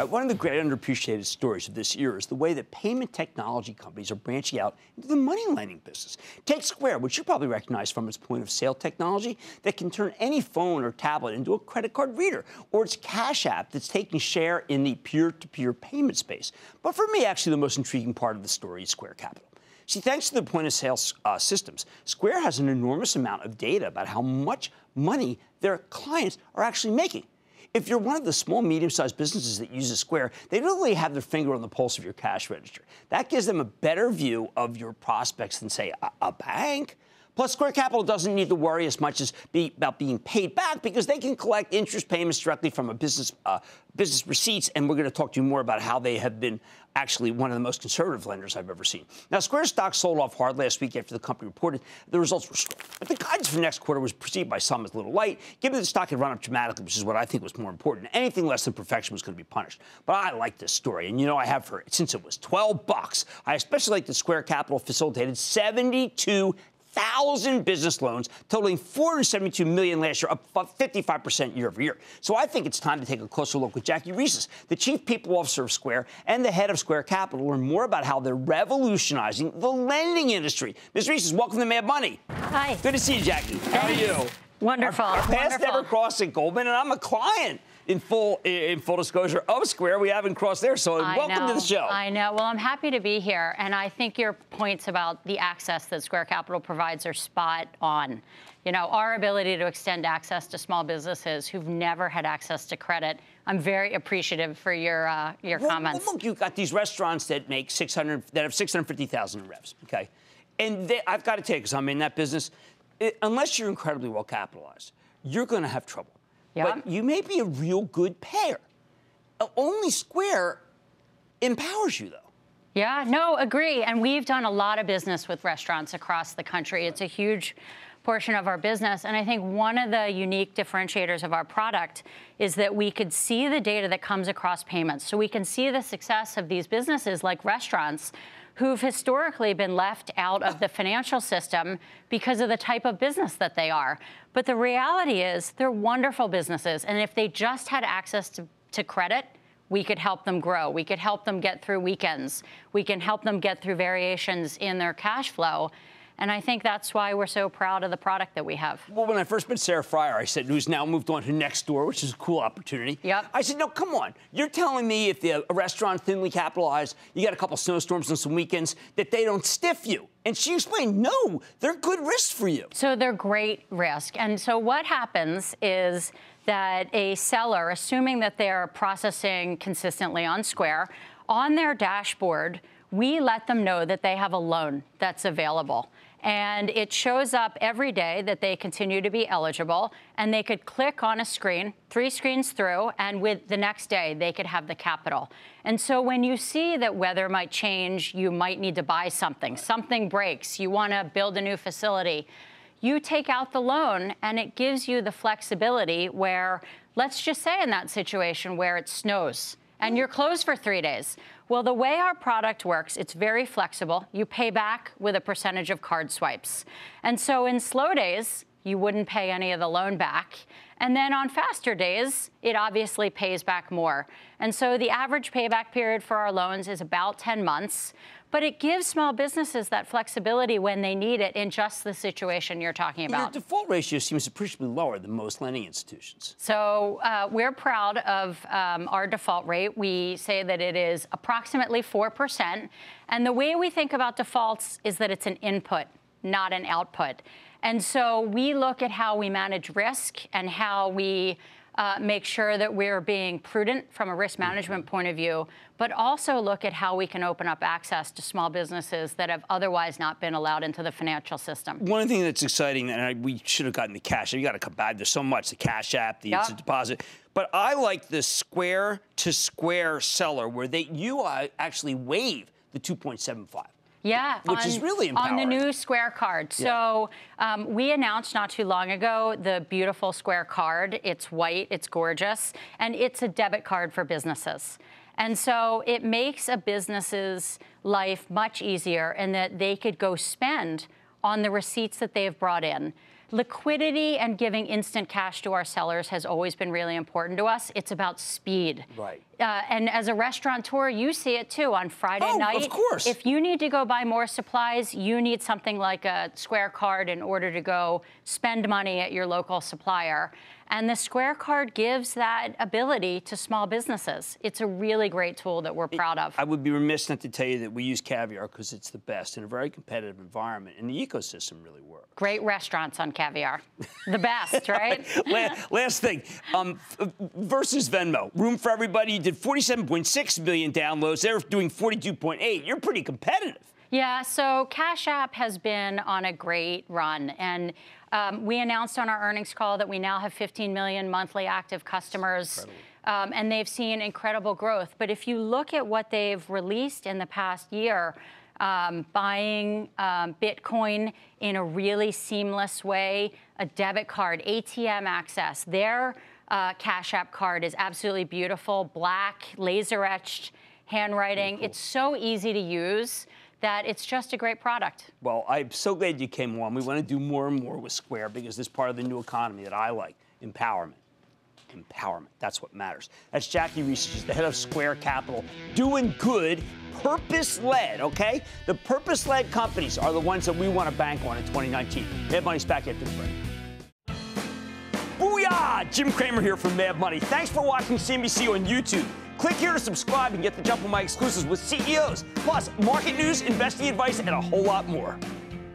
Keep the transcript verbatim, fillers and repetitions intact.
Right? One of the great underappreciated stories of this year is the way that payment technology companies are branching out into the money lending business. Take Square, which you probably recognize from its point-of-sale technology that can turn any phone or tablet into a credit card reader, or its Cash App that's taking share in the peer-to-peer payment space. But for me, actually, the most intriguing part of the story is Square Capital. See, thanks to the point-of-sale uh, systems, Square has an enormous amount of data about how much money their clients are actually making. If you're one of the small, medium-sized businesses that uses Square, they don't really have their finger on the pulse of your cash register. That gives them a better view of your prospects than, say, a, a bank. Plus, Square Capital doesn't need to worry as much as be about being paid back because they can collect interest payments directly from a business uh, business receipts, and we're going to talk to you more about how they have been actually one of the most conservative lenders I've ever seen. Now, Square stock sold off hard last week after the company reported the results were strong, but the guidance for next quarter was perceived by some as a little light, given that the stock had run up dramatically, which is what I think was more important. Anything less than perfection was going to be punished. But I like this story, and you know I have for it since it was twelve bucks. I especially like that Square Capital facilitated seventy-two thousand business loans, totaling four hundred seventy-two million dollars last year, up fifty-five percent year over year. So I think it's time to take a closer look with Jackie Reses, the chief people officer of Square and the head of Square Capital, to learn more about how they're revolutionizing the lending industry. Miz Reses, welcome to Mad Money. Hi. Good to see you, Jackie. How are you? Wonderful. Our, our past never crossed at Goldman, and I'm a client. In full, in full disclosure of Square, we haven't crossed there, so I welcome know, to the show. I know. Well, I'm happy to be here, and I think your points about the access that Square Capital provides are spot on. You know, our ability to extend access to small businesses who've never had access to credit, I'm very appreciative for your uh, your well, comments. Well, look, you've got these restaurants that make six hundred that have six hundred fifty thousand in revs, okay? And they, I've got to tell you, because I'm in that business, it, unless you're incredibly well capitalized, you're going to have trouble. Yeah. But you may be a real good payer. Only Square empowers you, though. Yeah, no, agree. And we've done a lot of business with restaurants across the country. It's a huge portion of our business. And I think one of the unique differentiators of our product is that we could see the data that comes across payments. So we can see the success of these businesses like restaurants who've historically been left out of the financial system because of the type of business that they are. But the reality is they're wonderful businesses, and if they just had access to, to credit, we could help them grow. We could help them get through weekends. We can help them get through variations in their cash flow. And I think that's why we're so proud of the product that we have. Well, when I first met Sarah Fryer, I said, who's now moved on to Nextdoor, which is a cool opportunity. Yep. I said, no, come on. You're telling me if the a restaurant thinly capitalized, you got a couple snowstorms and some weekends, that they don't stiff you. And she explained, no, they're good risk for you. So they're great risk. And so what happens is that a seller, assuming that they are processing consistently on Square, on their dashboard, we let them know that they have a loan that's available. And it shows up every day that they continue to be eligible, and they could click on a screen, three screens through, and with the next day, they could have the capital. And so when you see that weather might change, you might need to buy something, something breaks, you want to build a new facility, you take out the loan, and it gives you the flexibility where, let's just say in that situation where it snows, and you're closed for three days. Well, the way our product works, it's very flexible. You pay back with a percentage of card swipes. And so in slow days, you wouldn't pay any of the loan back. And then on faster days, it obviously pays back more. And so the average payback period for our loans is about ten months. But it gives small businesses that flexibility when they need it in just the situation you're talking about. Your default ratio seems appreciably lower than most lending institutions. So uh, we're proud of um, our default rate. We say that it is approximately four percent. And the way we think about defaults is that it's an input, not an output. And so we look at how we manage risk and how we Uh, make sure that we're being prudent from a risk management point of view, but also look at how we can open up access to small businesses that have otherwise not been allowed into the financial system. One thing that's exciting, and I, we should have gotten the Cash App. You got to come back. There's so much, the Cash App, the yep. instant deposit. But I like the Square-to-Square seller where they you uh, actually waive the two point seven five. Yeah, which on, is really empowering. On the new Square card. Yeah. So um, we announced not too long ago the beautiful Square card. It's white, it's gorgeous, and it's a debit card for businesses. And so it makes a business's life much easier in that they could go spend on the receipts that they've brought in. liquidity and giving instant cash to our sellers has always been really important to us. It's about speed. Right. Uh, and as a restaurateur, you see it, too, on Friday oh, night. Of course. If you need to go buy more supplies, you need something like a Square card in order to go spend money at your local supplier. And the Square card gives that ability to small businesses. It's a really great tool that we're proud of. I would be remiss not to tell you that we use Caviar because it's the best in a very competitive environment, and the ecosystem really works. Great restaurants on Caviar. The best, right? last, last thing, um, versus Venmo, room for everybody. You did forty-seven point six million downloads. They're doing forty-two point eight. You're pretty competitive. Yeah, so Cash App has been on a great run, and um, we announced on our earnings call that we now have fifteen million monthly active customers, um, and they've seen incredible growth. But if you look at what they've released in the past year, um, buying um, Bitcoin in a really seamless way, a debit card, A T M access, their uh, Cash App card is absolutely beautiful, black, laser-etched handwriting. Cool. It's so easy to use that it's just a great product. Well, I'm so glad you came on. We want to do more and more with Square because this is part of the new economy that I like, empowerment. Empowerment, that's what matters. That's Jackie Reses, she's the head of Square Capital, doing good, purpose-led, okay? The purpose-led companies are the ones that we want to bank on in twenty nineteen. Mad Money's back after the break. Booyah! Jim Cramer here from Mad Money. Thanks for watching C N B C on YouTube. Click here to subscribe and get the jump on my exclusives with C E Os, plus market news, investing advice, and a whole lot more.